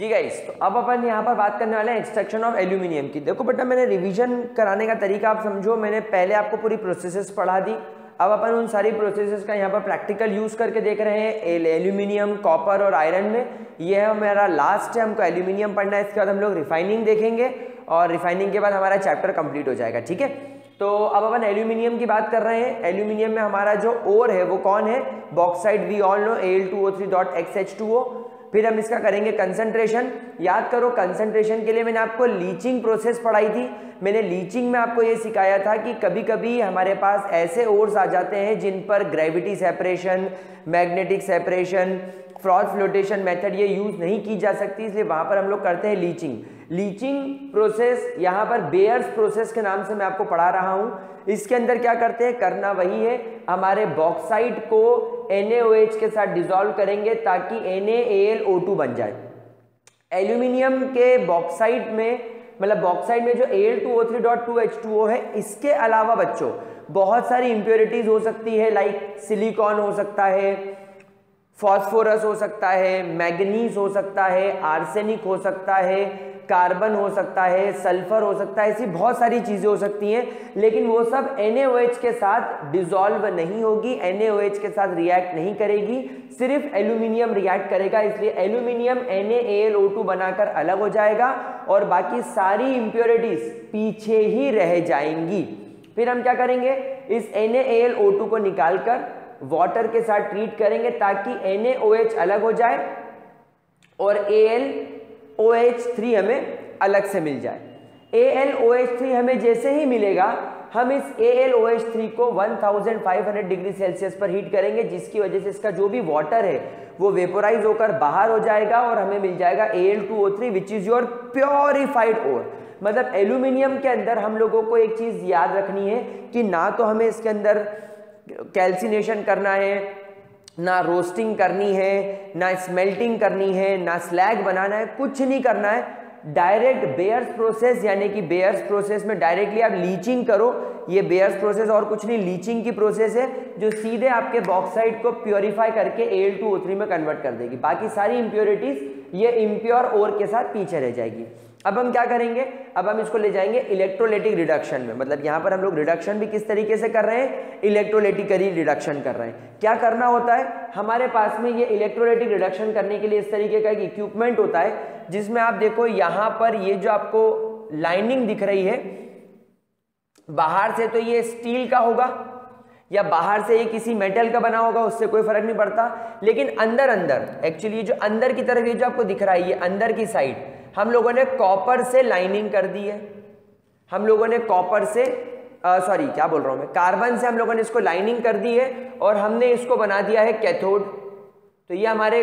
जी guys, तो अब अपन यहाँ पर बात करने वाले हैं एक्सट्रैक्शन ऑफ एल्यूमिनियम की। देखो बेटा, मैंने रिवीजन कराने का तरीका आप समझो, मैंने पहले आपको पूरी प्रोसेसेस पढ़ा दी, अब अपन उन सारी प्रोसेसेस का यहाँ पर प्रैक्टिकल यूज करके देख रहे हैं एल्यूमिनियम, कॉपर और आयरन में। ये हमारा लास्ट है, हमको एल्यूमिनियम पढ़ना है, इसके बाद हम लोग रिफाइनिंग देखेंगे और रिफाइनिंग के बाद हमारा चैप्टर कंप्लीट हो जाएगा, ठीक है। तो अब अपन एल्यूमिनियम की बात कर रहे हैं। एल्यूमिनियम में हमारा जो ओर है वो कौन है, bauxite, we all no Al2O3.xH2O। फिर हम इसका करेंगे कंसंट्रेशन। याद करो कंसंट्रेशन के लिए मैंने आपको लीचिंग प्रोसेस पढ़ाई थी। मैंने लीचिंग में आपको ये सिखाया था कि कभी कभी हमारे पास ऐसे ओर्स आ जाते हैं जिन पर gravity separation, magnetic separation, froth flotation method ये यूज़ नहीं की जा सकती, इसलिए वहाँ पर हम लोग करते हैं लीचिंग। लीचिंग प्रोसेस यहाँ पर बेयर्स प्रोसेस के नाम से मैं आपको पढ़ा रहा हूँ। इसके अंदर क्या करते हैं, करना वही है, हमारे बॉक्साइट को NaOH के साथ डिसॉल्व करेंगे ताकि NaAlO2 बन जाए। एल्यूमिनियम के बॉक्साइट में, मतलब बॉक्साइट में जो Al2O3.2H2O है, इसके अलावा बच्चों बहुत सारी इंप्योरिटीज हो सकती है, लाइक सिलिकॉन हो सकता है, फॉस्फोरस हो सकता है, मैग्नीज हो सकता है, आर्सेनिक हो सकता है, कार्बन हो सकता है, सल्फर हो सकता है, ऐसी बहुत सारी चीज़ें हो सकती हैं, लेकिन वो सब NaOH के साथ डिसॉल्व नहीं होगी, NaOH के साथ रिएक्ट नहीं करेगी, सिर्फ एल्यूमिनियम रिएक्ट करेगा। इसलिए एल्यूमिनियम NaAlO2 बनाकर अलग हो जाएगा और बाकी सारी इंप्योरिटीज पीछे ही रह जाएंगी। फिर हम क्या करेंगे, इस NaAlO2 को निकालकर वाटर के साथ ट्रीट करेंगे ताकि NaOH अलग हो जाए और AlOH3 हमें अलग से मिल जाए। AlOH3 हमें जैसे ही मिलेगा, हम इस AlOH3 को 1500 डिग्री सेल्सियस पर हीट करेंगे, जिसकी वजह से इसका जो भी वाटर है वो वेपोराइज होकर बाहर हो जाएगा और हमें मिल जाएगा Al2O3 which is your purified ore. मतलब एल्यूमिनियम के अंदर हम लोगों को एक चीज़ याद रखनी है कि ना तो हमें इसके अंदर कैल्सिनेशन करना है, ना रोस्टिंग करनी है, ना स्मेल्टिंग करनी है, ना स्लैग बनाना है, कुछ नहीं करना है। डायरेक्ट बेयर्स प्रोसेस, यानी कि बेयर्स प्रोसेस में डायरेक्टली आप लीचिंग करो। ये बेयर्स प्रोसेस और कुछ नहीं, लीचिंग की प्रोसेस है जो सीधे आपके बॉक्साइट को प्योरीफाई करके Al2O3 में कन्वर्ट कर देगी। बाकी सारी इम्प्योरिटीज ये इम्प्योर ओर के साथ पीछे रह जाएगी। अब हम क्या करेंगे, अब हम इसको ले जाएंगे इलेक्ट्रोलाइटिक रिडक्शन में। मतलब यहाँ पर हम लोग रिडक्शन भी किस तरीके से कर रहे हैं, इलेक्ट्रोलाइटिकली रिडक्शन कर रहे हैं। क्या करना होता है, हमारे पास में ये इलेक्ट्रोलाइटिक रिडक्शन करने के लिए इस तरीके का एक इक्विपमेंट होता है, जिसमें आप देखो यहाँ पर ये जो आपको लाइनिंग दिख रही है बाहर से, तो ये स्टील का होगा या बाहर से ये किसी मेटल का बना होगा, उससे कोई फर्क नहीं पड़ता। लेकिन अंदर अंदर एक्चुअली जो अंदर की तरफ ये जो आपको दिख रहा है, ये अंदर की साइड हम लोगों ने कॉपर से लाइनिंग कर दी है। हम लोगों ने कॉपर से कार्बन से हम लोगों ने इसको लाइनिंग कर दी है और हमने इसको बना दिया है कैथोड। तो ये हमारे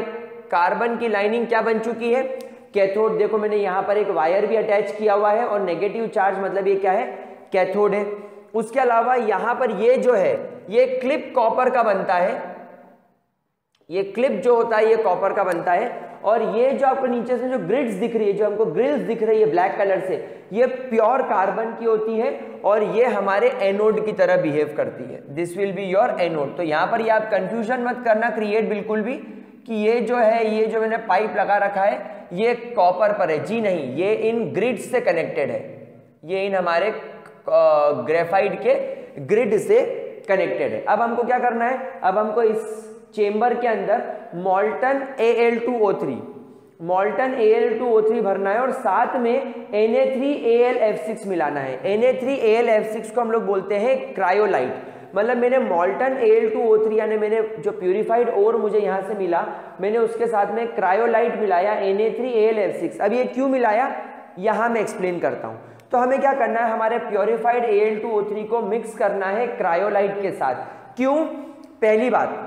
कार्बन की लाइनिंग क्या बन चुकी है, कैथोड। देखो मैंने यहाँ पर एक वायर भी अटैच किया हुआ है और नेगेटिव चार्ज, मतलब ये क्या है, कैथोड है। उसके अलावा यहाँ पर ये जो है, ये क्लिप कॉपर का बनता है, ये क्लिप जो होता है ये कॉपर का बनता है। और ये जो आपको नीचे से जो ग्रिड्स दिख रही है, जो हमको ग्रिल्स दिख रही है ब्लैक कलर से, ये प्योर कार्बन की होती है और ये हमारे एनोड की तरह बिहेव करती है। This will be your anode. तो यहाँ पर ये आप कंफ्यूजन मत करना क्रिएट बिल्कुल भी कि ये जो है, ये जो मैंने पाइप लगा रखा है ये कॉपर पर है, जी नहीं, ये इन ग्रिड्स से कनेक्टेड है, ये इन हमारे ग्रेफाइट के ग्रिड से कनेक्टेड है। अब हमको क्या करना है, अब हमको इस चेंबर के अंदर मोल्टन Al2O3 भरना है और साथ में Na3Al(F6) मिलाना है। Na3Al(F6) को हम लोग बोलते हैं क्रायोलाइट। मतलब मैंने मोल्टन Al2O3, यानी मैंने जो प्यूरिफाइड ओर मुझे यहाँ से मिला, मैंने उसके साथ में क्रायोलाइट मिलाया Na3Al(F6). अब ये क्यों मिलाया, यहाँ मैं एक्सप्लेन करता हूँ। तो हमें क्या करना है, हमारे प्योरीफाइड Al2O3 को मिक्स करना है क्रायोलाइट के साथ। क्यों, पहली बात,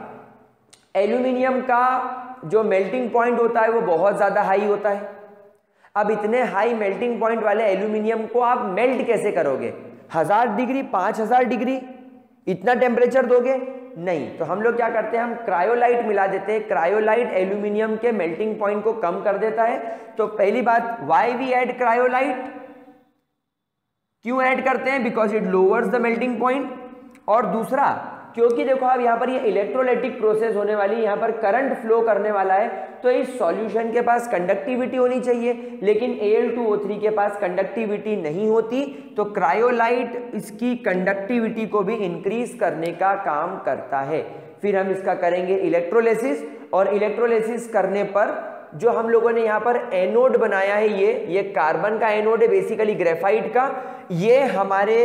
एल्यूमिनियम का जो मेल्टिंग पॉइंट होता है वो बहुत ज़्यादा हाई होता है। अब इतने हाई मेल्टिंग पॉइंट वाले एल्यूमिनियम को आप मेल्ट कैसे करोगे, 1000 डिग्री, 5000 डिग्री, इतना टेम्परेचर दोगे नहीं। तो हम लोग क्या करते हैं, हम क्रायोलाइट मिला देते हैं। क्रायोलाइट एल्यूमिनियम के मेल्टिंग पॉइंट को कम कर देता है। तो पहली बात, वाई वी ऐड क्रायोलाइट, क्यों ऐड करते हैं, because it lowers the melting point. और दूसरा, क्योंकि देखो आप यहाँ पर ये इलेक्ट्रोलाइटिक प्रोसेस होने वाली है, यहाँ पर करंट फ्लो करने वाला है, तो इस सॉल्यूशन के पास कंडक्टिविटी होनी चाहिए, लेकिन Al2O3 के पास कंडक्टिविटी नहीं होती, तो क्रायोलाइट इसकी कंडक्टिविटी को भी इंक्रीज करने का काम करता है। फिर हम इसका करेंगे इलेक्ट्रोलाइसिस, और इलेक्ट्रोलाइसिस करने पर जो हम लोगों ने यहाँ पर एनोड बनाया है, ये कार्बन का एनोड है बेसिकली ग्रेफाइट का, ये हमारे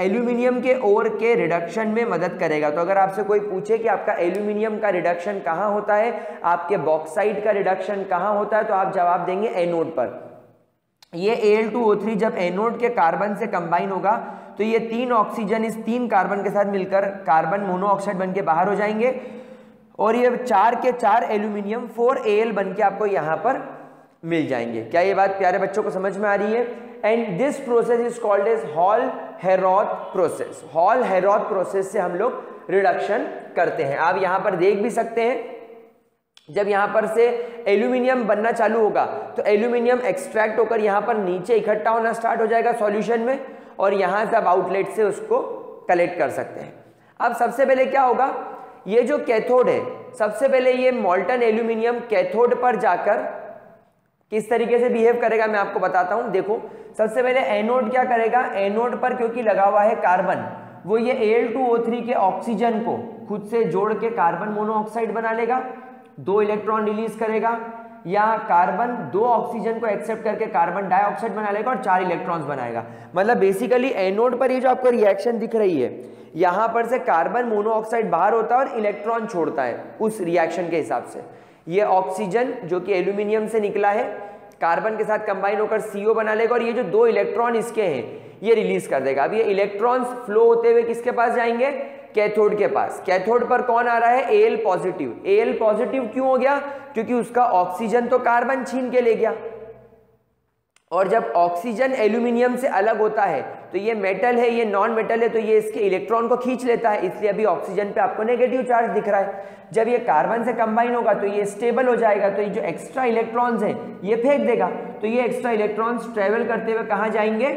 एल्यूमिनियम के ओर के रिडक्शन में मदद करेगा। तो अगर आपसे कोई पूछे कि आपका एल्यूमिनियम का रिडक्शन कहाँ होता है, आपके बॉक्साइट का रिडक्शन कहाँ होता है, तो आप जवाब देंगे एनोड पर। ये Al2O3 जब एनोड के कार्बन से कंबाइन होगा तो ये तीन ऑक्सीजन इस तीन कार्बन के साथ मिलकर कार्बन मोनोऑक्साइड बन के बाहर हो जाएंगे, और ये चार के चार एल्यूमिनियम 4Al बन के आपको यहाँ पर मिल जाएंगे। क्या ये बात प्यारे बच्चों को समझ में आ रही है? And this process is called as Hall-Heroult process. Hall-Heroult process से हम लोग रिडक्शन करते हैं। आप यहाँ पर देख भी सकते हैं, जब यहाँ पर से एल्यूमिनियम बनना चालू होगा तो एल्यूमिनियम एक्सट्रैक्ट होकर यहाँ पर नीचे इकट्ठा होना स्टार्ट हो जाएगा सॉल्यूशन में, और यहाँ से आप आउटलेट से उसको कलेक्ट कर सकते हैं। अब सबसे पहले क्या होगा, ये जो कैथोड है, सबसे पहले ये मॉल्टन एल्यूमिनियम कैथोड पर जाकर किस तरीके से बिहेव करेगा मैं आपको बताता हूँ। देखो, सबसे पहले एनोड क्या करेगा, एनोड पर क्योंकि लगा हुआ है कार्बन, वो ये Al2O3 के ऑक्सीजन को खुद से जोड़ के कार्बन मोनोऑक्साइड बना लेगा, दो इलेक्ट्रॉन रिलीज करेगा, या कार्बन दो ऑक्सीजन को एक्सेप्ट करके कार्बन डाइऑक्साइड बना लेगा और चार इलेक्ट्रॉन्स बनाएगा। मतलब बेसिकली एनोड पर ये जो आपको रिएक्शन दिख रही है, यहाँ पर से कार्बन मोनोऑक्साइड बाहर होता है और इलेक्ट्रॉन छोड़ता है। उस रिएक्शन के हिसाब से ये ऑक्सीजन जो कि एल्यूमिनियम से निकला है कार्बन के साथ कंबाइन होकर CO बना लेगा, और ये जो दो इलेक्ट्रॉन इसके हैं ये रिलीज कर देगा। अब ये इलेक्ट्रॉन्स फ्लो होते हुए किसके पास जाएंगे, कैथोड के पास। कैथोड पर कौन आ रहा है, Al पॉजिटिव। Al पॉजिटिव क्यों हो गया, क्योंकि उसका ऑक्सीजन तो कार्बन छीन के ले गया, और जब ऑक्सीजन एल्यूमिनियम से अलग होता है तो ये मेटल है, ये नॉन मेटल है, तो ये इसके इलेक्ट्रॉन को खींच लेता है, इसलिए अभी ऑक्सीजन पे आपको नेगेटिव चार्ज दिख रहा है। जब ये कार्बन से कंबाइन होगा तो ये स्टेबल हो जाएगा, तो ये जो एक्स्ट्रा इलेक्ट्रॉन्स हैं ये फेंक देगा, तो ये एक्स्ट्रा इलेक्ट्रॉन्स ट्रेवल करते हुए कहाँ जाएंगे,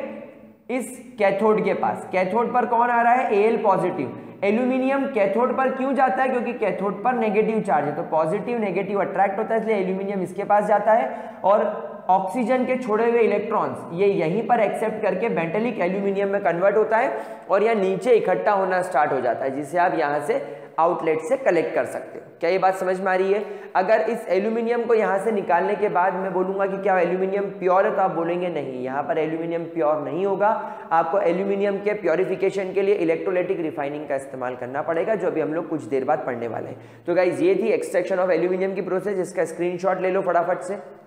इस कैथोड के पास। कैथोड पर कौन आ रहा है, Al पॉजिटिव। एल्यूमिनियम कैथोड पर क्यों जाता है, क्योंकि कैथोड पर नेगेटिव चार्ज है, तो पॉजिटिव नेगेटिव अट्रैक्ट होता है, इसलिए एल्यूमिनियम इसके पास जाता है, और ऑक्सीजन के छोड़े हुए इलेक्ट्रॉन्स ये यहीं पर एक्सेप्ट करके मेटेलिक एल्यूमिनियम में कन्वर्ट होता है, और यह नीचे इकट्ठा होना स्टार्ट हो जाता है, जिसे आप यहाँ से आउटलेट से कलेक्ट कर सकते हो। क्या ये बात समझ में आ रही है? अगर इस एल्यूमिनियम को यहाँ से निकालने के बाद मैं बोलूँगा कि क्या एल्यूमिनियम प्योर है, तो आप बोलेंगे नहीं, यहाँ पर एल्यूमिनियम प्योर नहीं होगा, आपको एल्यूमिनियम के प्योरिफिकेशन के लिए इलेक्ट्रोलाइटिक रिफाइनिंग का इस्तेमाल करना पड़ेगा, जो अभी हम लोग कुछ देर बाद पढ़ने वाले हैं। तो गाइज, ये थी एक्सट्रैक्शन ऑफ एल्यूमिनियम की प्रोसेस। इसका स्क्रीनशॉट ले लो फटाफट से।